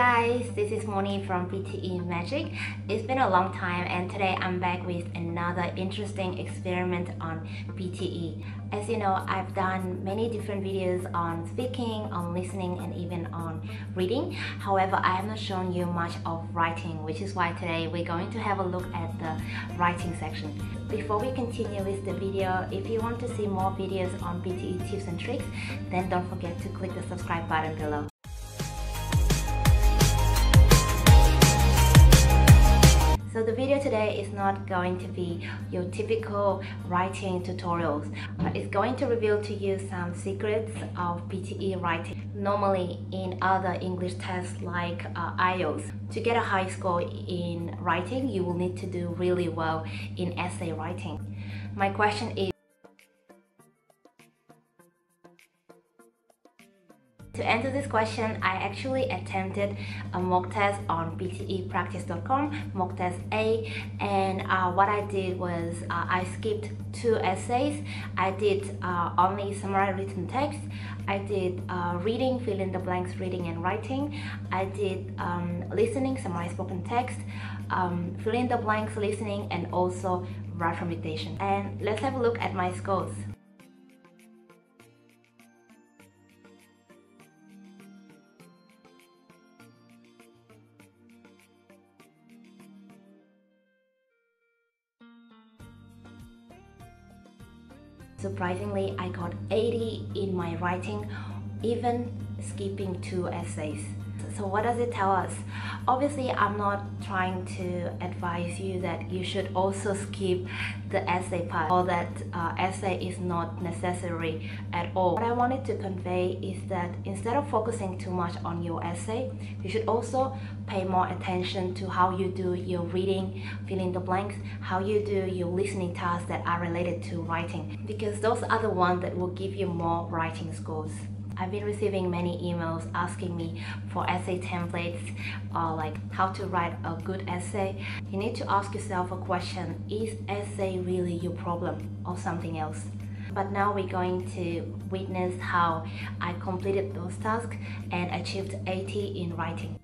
guys, this is Moni from PTE Magic. It's been a long time and today I'm back with another interesting experiment on PTE. As you know, I've done many different videos on speaking, on listening and even on reading. However, I have not shown you much of writing, which is why today we're going to have a look at the writing section. Before we continue with the video, if you want to see more videos on PTE tips and tricks, then don't forget to click the subscribe button below. So the video today is not going to be your typical writing tutorials. It's going to reveal to you some secrets of PTE writing. Normally in other English tests like IELTS, to get a high score in writing, you will need to do really well in essay writing. My question is, to answer this question, I actually attempted a mock test on btepractice.com, mock test A, and what I did was I skipped two essays. I did only summary written text, I did reading, fill in the blanks, reading and writing, I did listening, summary spoken text, fill in the blanks, listening, and also write from dictation. And let's have a look at my scores. Surprisingly, I got 80 in my writing, even skipping two essays. So what does it tell us? Obviously, I'm not trying to advise you that you should also skip the essay part or that essay is not necessary at all. What I wanted to convey is that instead of focusing too much on your essay, you should also pay more attention to how you do your reading, fill in the blanks, how you do your listening tasks that are related to writing, because those are the ones that will give you more writing scores. I've been receiving many emails asking me for essay templates or like how to write a good essay. You need to ask yourself a question, is essay really your problem or something else? But now we're going to witness how I completed those tasks and achieved 80 in writing.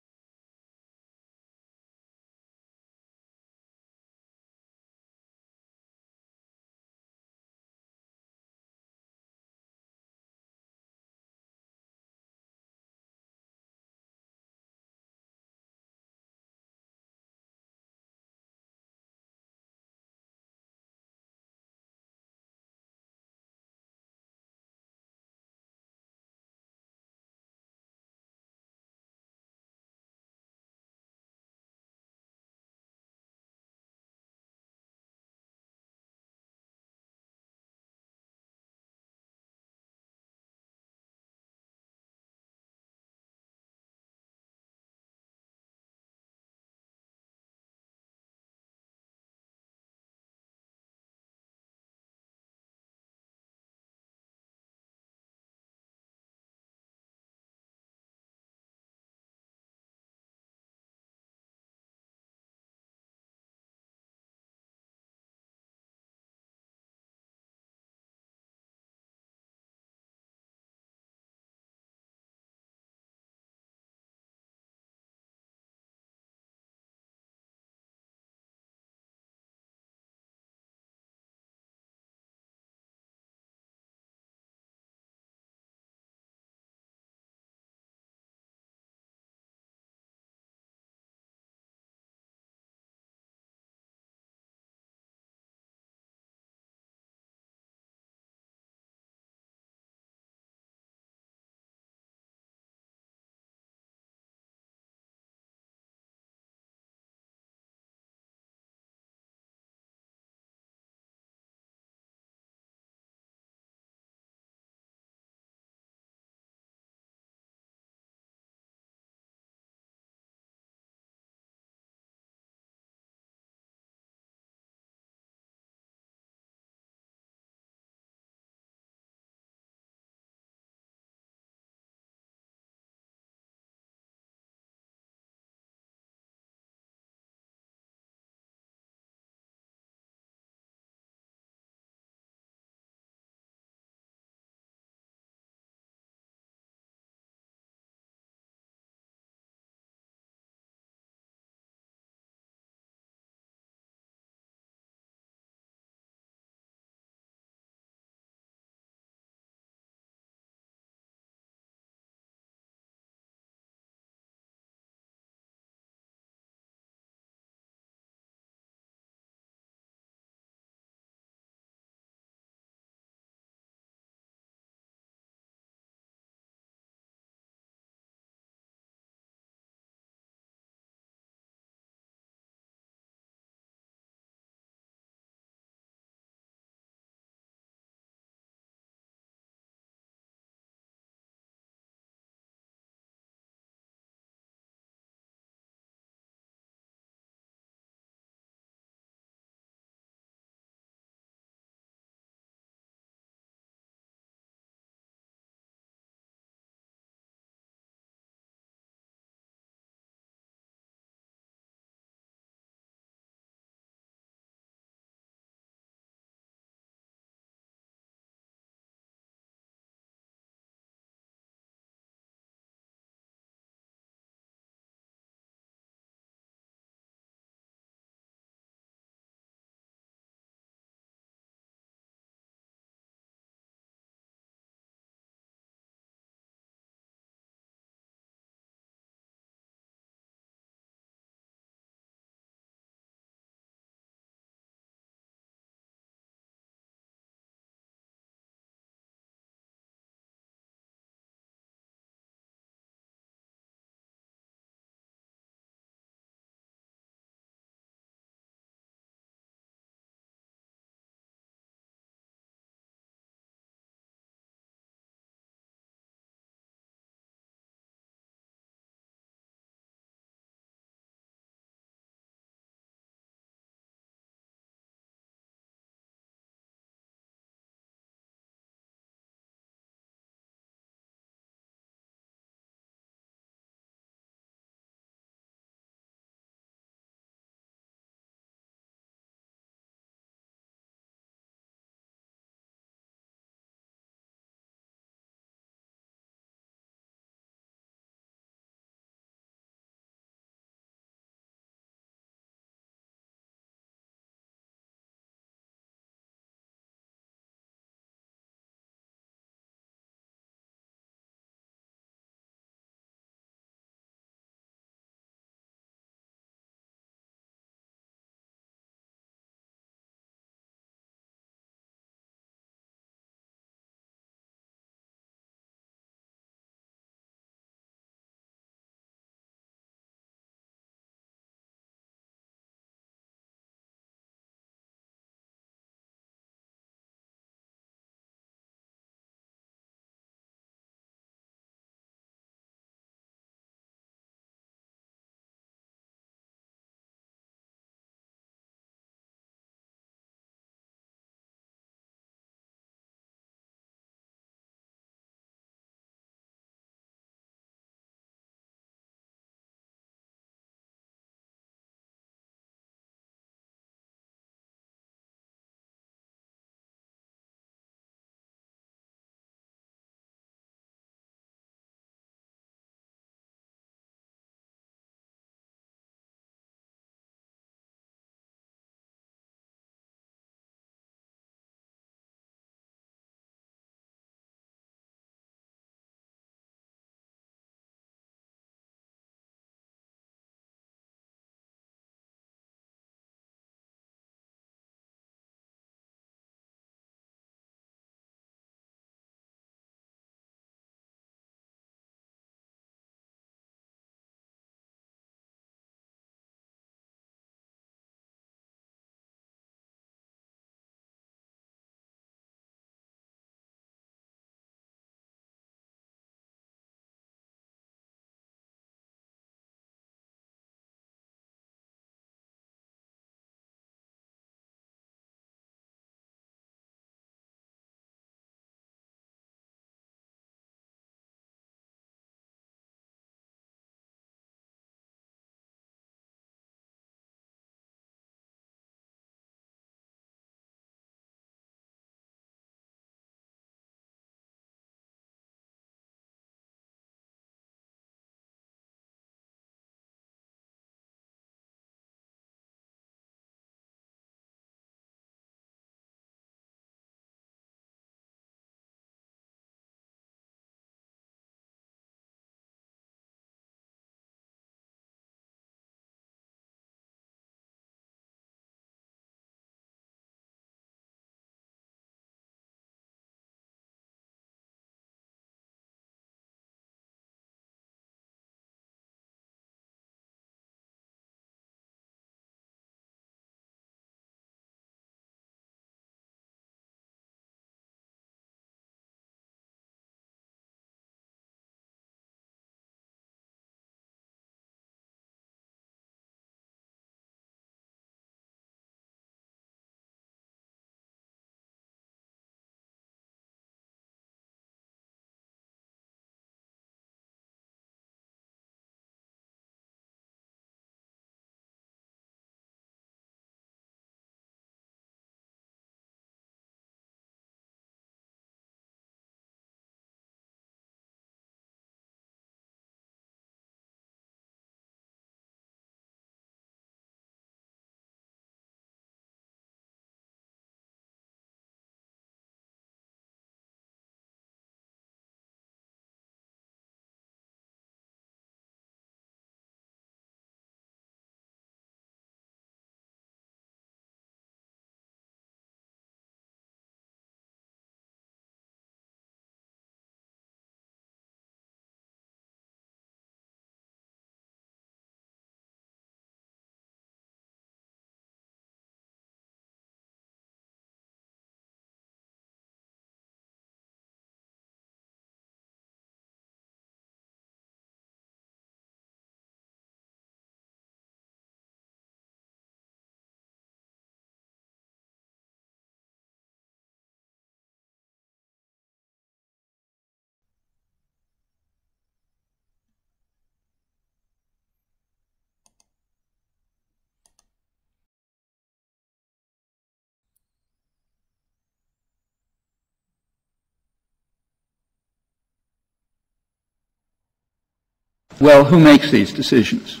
Well, who makes these decisions?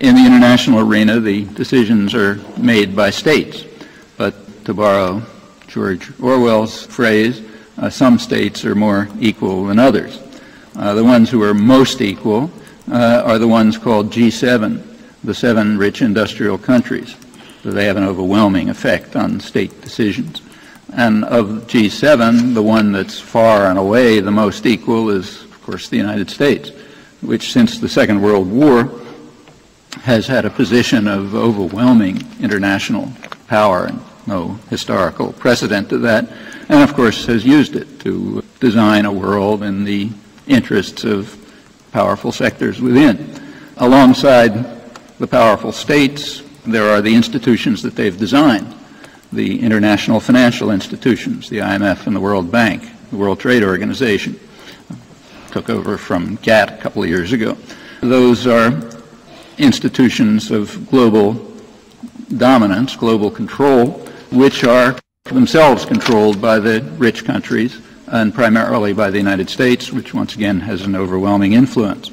In the international arena, the decisions are made by states. But to borrow George Orwell's phrase, some states are more equal than others. The ones who are most equal are the ones called G7, the 7 rich industrial countries. So they have an overwhelming effect on state decisions. And of G7, the one that's far and away the most equal is, of course, the United States, which since the Second World War has had a position of overwhelming international power, and no historical precedent to that, and of course has used it to design a world in the interests of powerful sectors within. Alongside the powerful states, there are the institutions that they've designed, the international financial institutions, the IMF and the World Bank, the World Trade Organization, took over from GATT a couple of years ago. Those are institutions of global dominance, global control, which are themselves controlled by the rich countries and primarily by the United States, which once again has an overwhelming influence.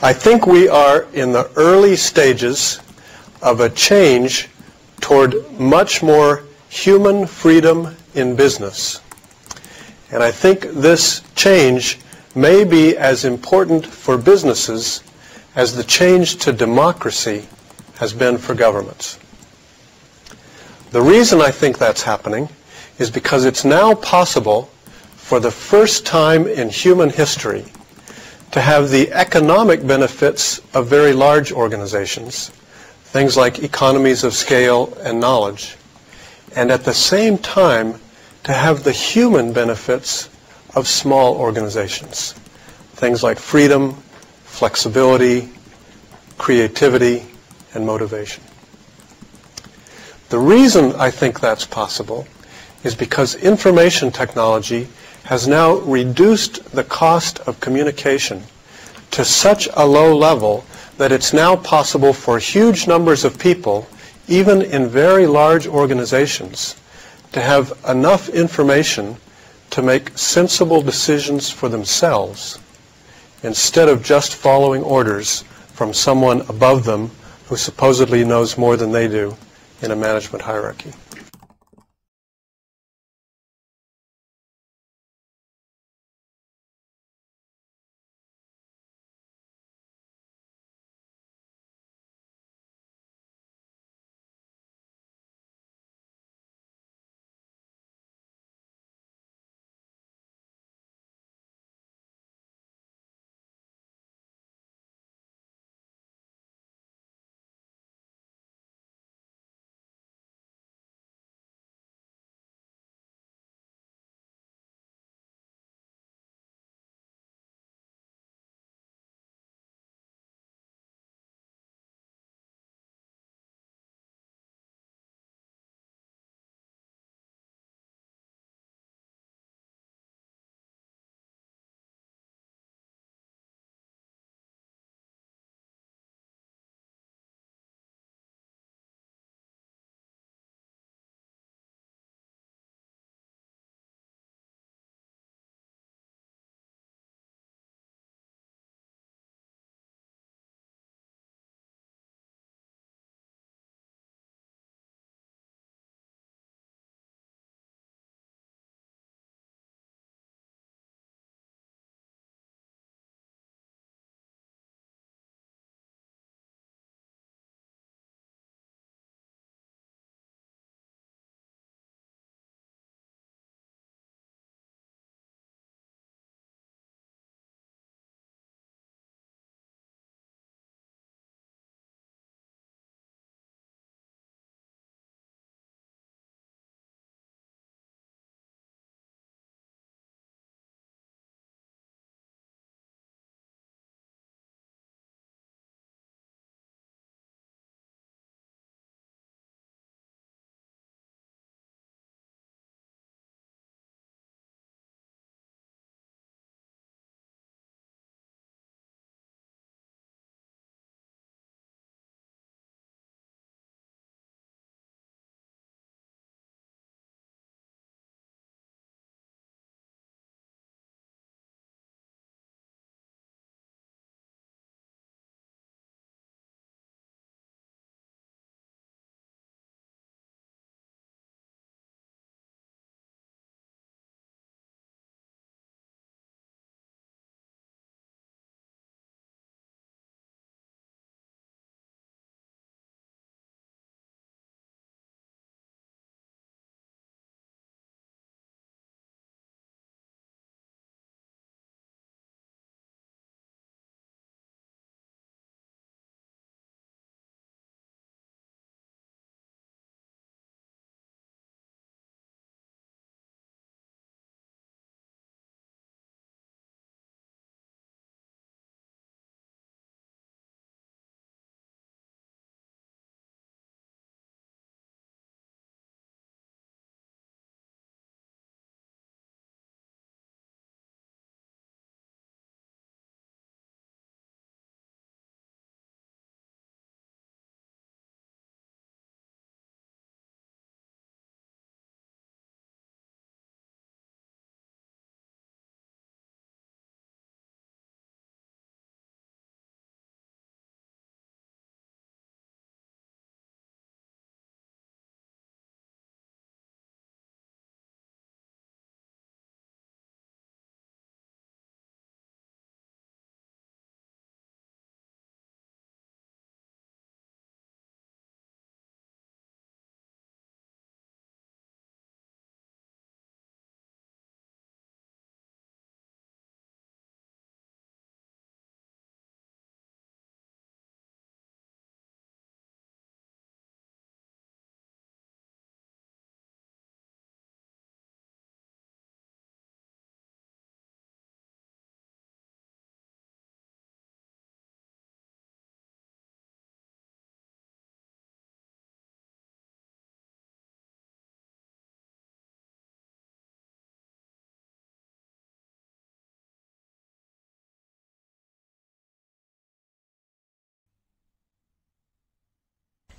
I think we are in the early stages of a change toward much more human freedom in business. And I think this change may be as important for businesses as the change to democracy has been for governments. The reason I think that's happening is because it's now possible for the first time in human history to have the economic benefits of very large organizations, things like economies of scale and knowledge, and at the same time to have the human benefits of small organizations, things like freedom, flexibility, creativity, and motivation. The reason I think that's possible is because information technology has now reduced the cost of communication to such a low level that it's now possible for huge numbers of people, even in very large organizations, to have enough information to make sensible decisions for themselves instead of just following orders from someone above them who supposedly knows more than they do in a management hierarchy.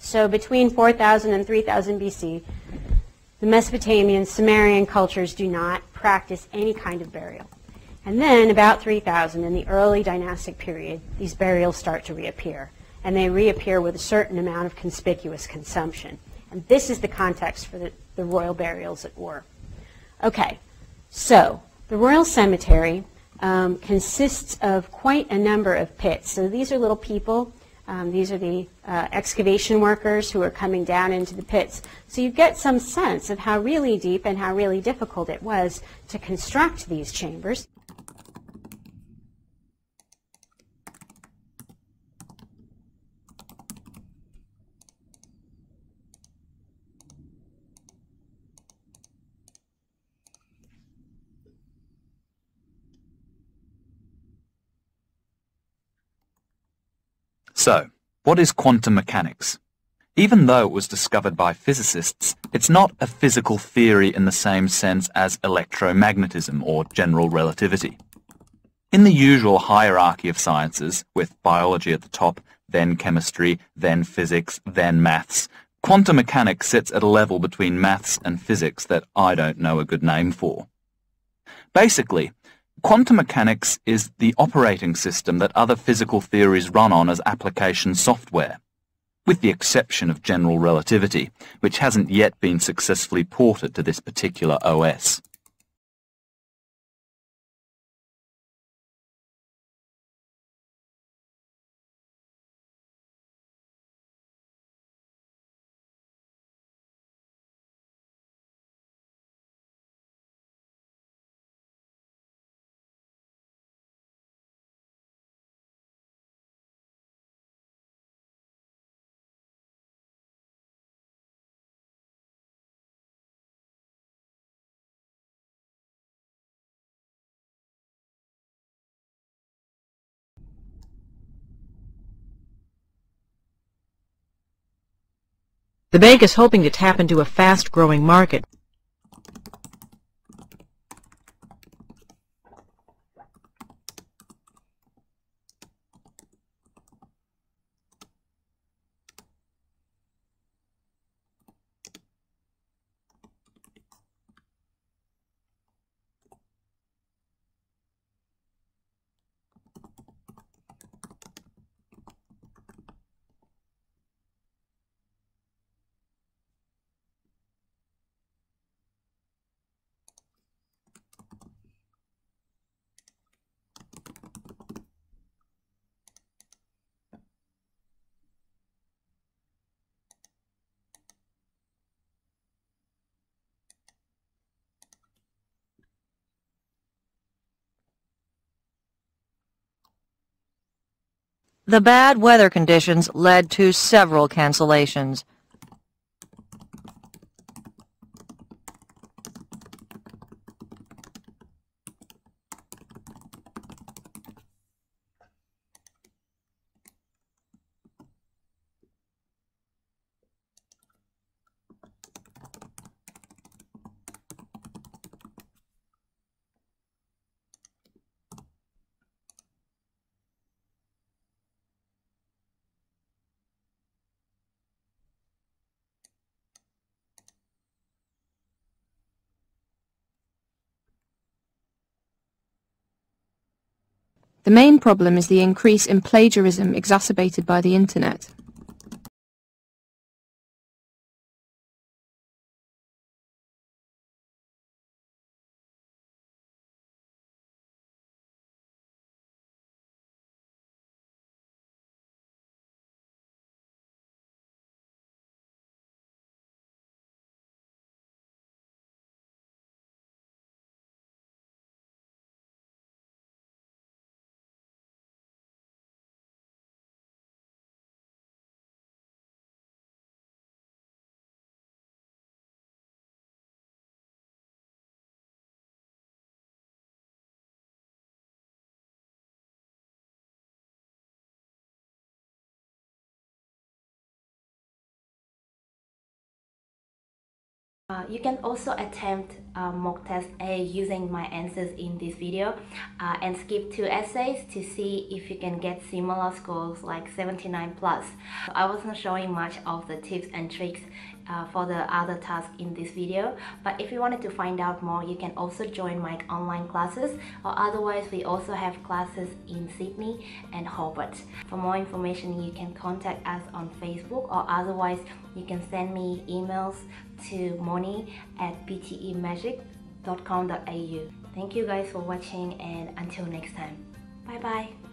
So between 4000 and 3000 BC, the Mesopotamian, Sumerian cultures do not practice any kind of burial. And then about 3000, in the early dynastic period, these burials start to reappear. And they reappear with a certain amount of conspicuous consumption. And this is the context for the royal burials at Ur. Okay, so the royal cemetery consists of quite a number of pits. So these are little people. These are the excavation workers who are coming down into the pits. So you get some sense of how really deep and how really difficult it was to construct these chambers. So, what is quantum mechanics? Even though it was discovered by physicists, it's not a physical theory in the same sense as electromagnetism or general relativity. In the usual hierarchy of sciences, with biology at the top, then chemistry, then physics, then maths, quantum mechanics sits at a level between maths and physics that I don't know a good name for. Basically, quantum mechanics is the operating system that other physical theories run on as application software, with the exception of general relativity, which hasn't yet been successfully ported to this particular OS. The bank is hoping to tap into a fast-growing market. The bad weather conditions led to several cancellations. The main problem is the increase in plagiarism exacerbated by the Internet. You can also attempt mock test A using my answers in this video and skip two essays to see if you can get similar scores like 79+. I wasn't showing much of the tips and tricks for the other tasks in this video, but if you wanted to find out more, you can also join my online classes, or otherwise we also have classes in Sydney and Hobart. For more information, you can contact us on Facebook, or otherwise you can send me emails to moni@btepractice.com.au. Thank you guys for watching, and until next time, bye bye.